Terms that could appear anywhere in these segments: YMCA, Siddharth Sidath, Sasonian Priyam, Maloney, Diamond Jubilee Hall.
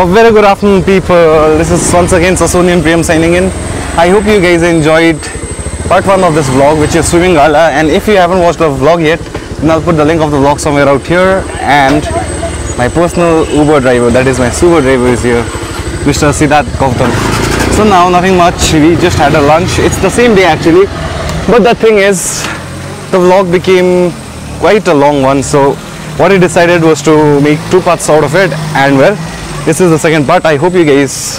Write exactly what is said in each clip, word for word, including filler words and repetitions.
A very good afternoon, people. This is once again Sasonian Priyam signing in. I hope you guys enjoyed part one of this vlog, which is swimming gala. And if you haven't watched the vlog yet, then I'll put the link of the vlog somewhere out here. And my personal Uber driver, that is my Uber driver, is here, Mister Siddharth Sidath. So now nothing much. We just had a lunch. It's the same day actually, but the thing is, the vlog became quite a long one. So what I decided was to make two parts out of it, and well, this is the second part. I hope you guys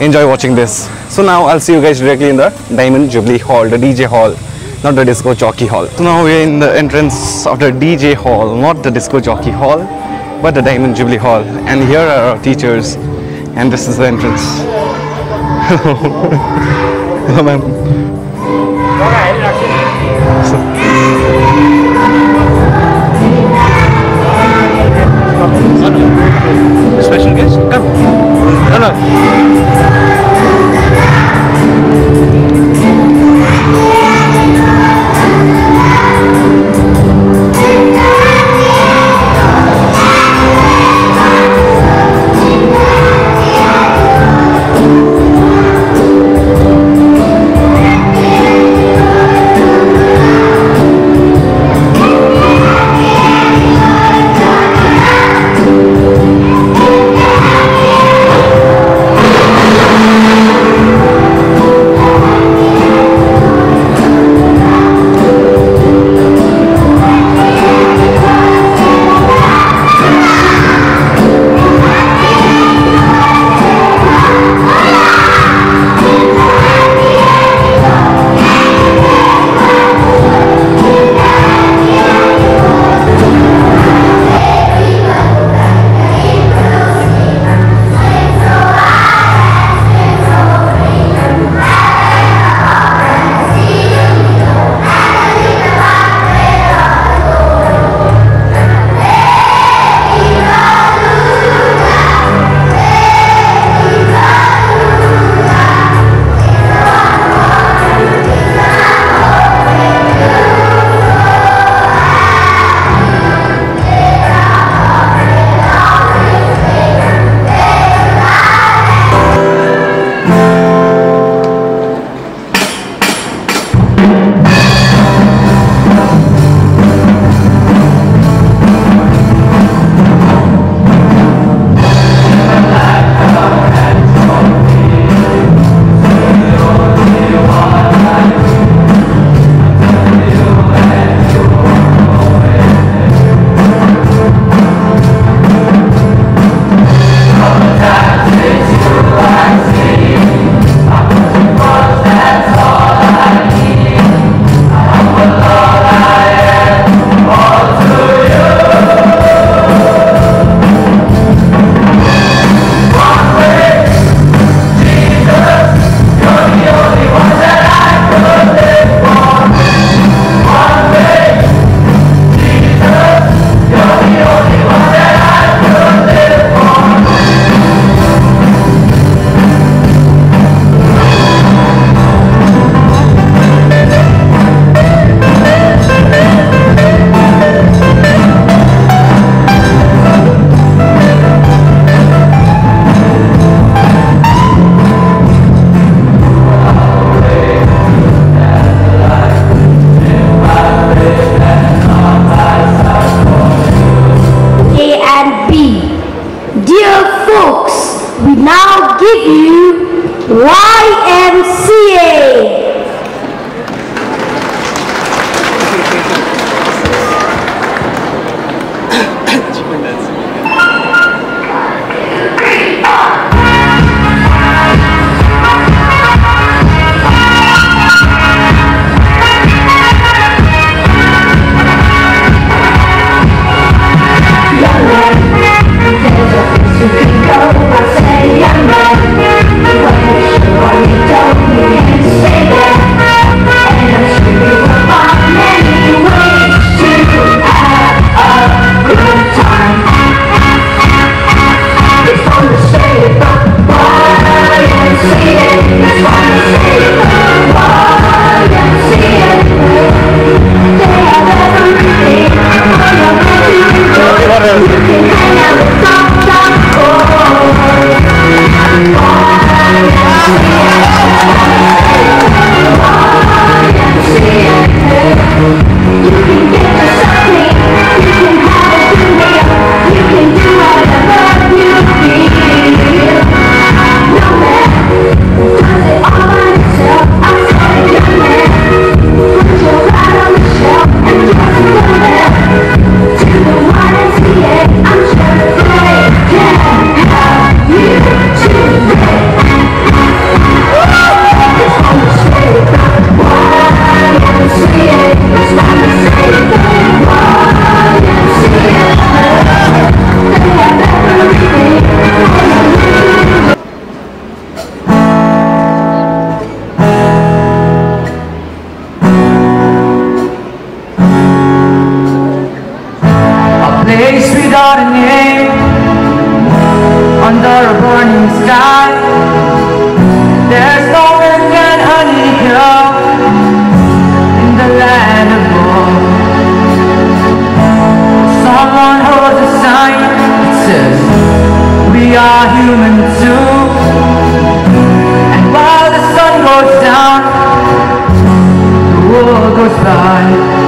enjoy watching this. So now I'll see you guys directly in the Diamond Jubilee Hall, the D J Hall, not the Disco Jockey Hall. So now we're in the entrance of the D J Hall, not the Disco Jockey Hall, but the Diamond Jubilee Hall. And here are our teachers, and this is the entrance. Hello, ma'am. Special guest, come. Hello. Y M C A. Young man, what you don't need to say. are human too. And while the sun goes down, the world goes by.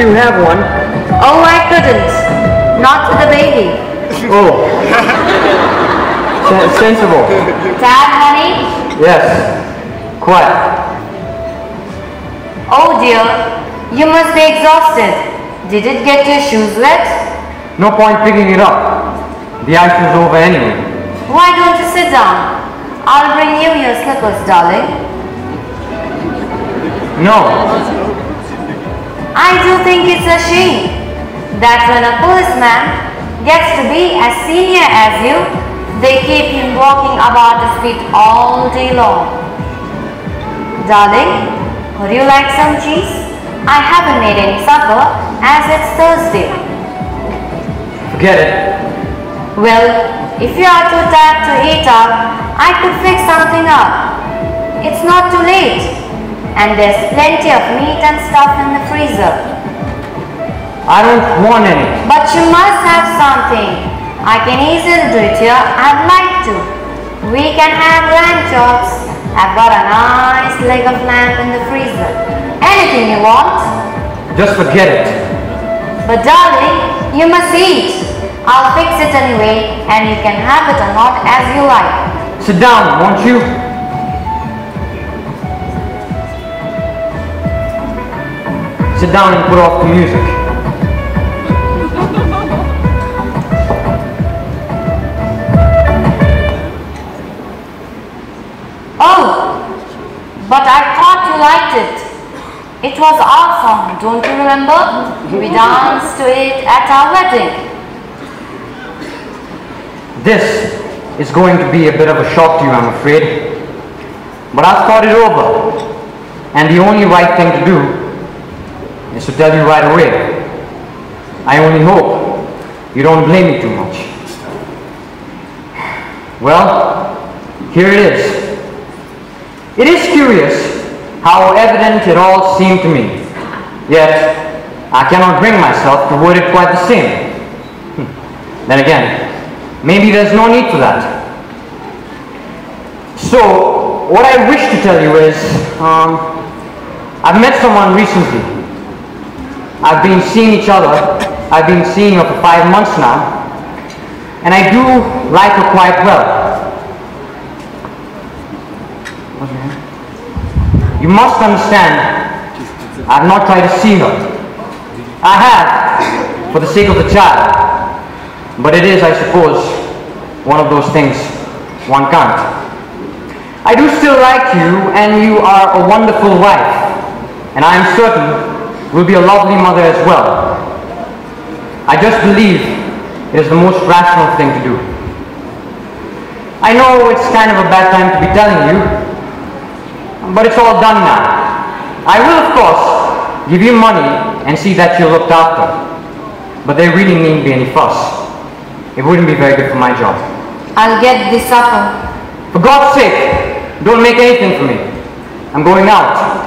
You have one? Oh, I couldn't. Not with the baby. Oh. Sen sensible. Dad, honey? Yes. Quiet. Oh dear, you must be exhausted. Did it get your shoes wet? No point picking it up. The ice is over anyway. Why don't you sit down? I'll bring you your slippers, darling. No. I do think it's a shame that when a policeman gets to be as senior as you, they keep him walking about the street all day long. Darling, would you like some cheese? I haven't made any supper as it's Thursday. Forget it. Well, if you are too tired to eat up, I could fix something up. It's not too late, and there's plenty of meat and stuff in the freezer. I don't want any. But you must have something. I can easily do it here. I'd like to. We can have lamb chops. I've got a nice leg of lamb in the freezer. Anything you want. Just forget it. But darling, you must eat. I'll fix it anyway, and you can have it or not as you like. Sit down, won't you? Sit down and put off the music. Oh, but I thought you liked it. It was our song, don't you remember? We danced to it at our wedding. This is going to be a bit of a shock to you, I'm afraid. But I've thought it over, and the only right thing to do is to tell you right away. I only hope you don't blame me too much. Well, here it is. It is curious how evident it all seemed to me. Yet, I cannot bring myself to word it quite the same. Then again, maybe there's no need for that. So, what I wish to tell you is, um, I've met someone recently. I've been seeing each other, I've been seeing her for five months now, and I do like her quite well. You must understand, I've not tried to see her. I have, for the sake of the child, but it is, I suppose, one of those things one can't. I do still like you, and you are a wonderful wife, and I am certain will be a lovely mother as well. I just believe it is the most rational thing to do. I know it's kind of a bad time to be telling you, but it's all done now. I will, of course, give you money and see that you're looked after, but there really needn't be any fuss. It wouldn't be very good for my job. I'll get this supper. For God's sake, don't make anything for me. I'm going out.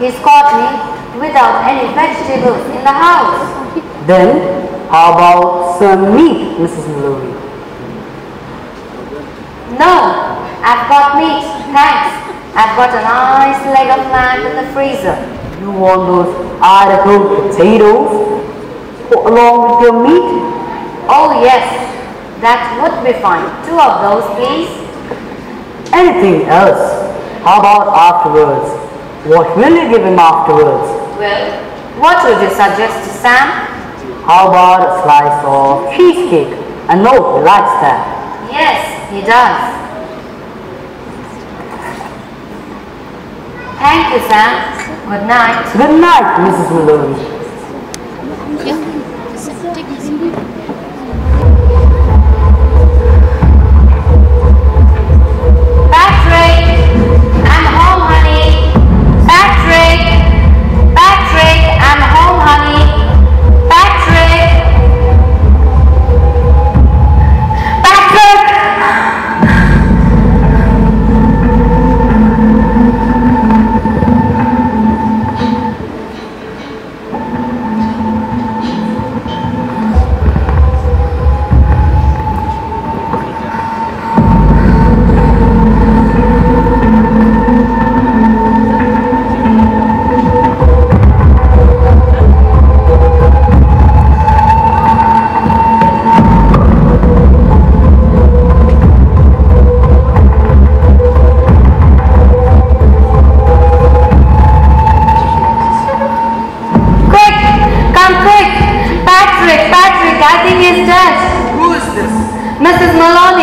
He's caught me without any vegetables in the house. Then, how about some meat, Missus Maloney? No, I've got meat, thanks. I've got a nice leg of lamb in the freezer. You want those hard-boiled potatoes? along with your meat? Oh yes, that would be fine. Two of those please. Anything else? How about afterwards? What will you give him afterwards? Well, what would you suggest to Sam? How about a slice of cheesecake? I know he likes that. Yes, he does. Thank you, Sam. Good night. Good night, Missus Maloney. Patrick! I'm home, honey. Patrick! Patrick! I'm home, honey. Patrick! Patrick! Missus Malone.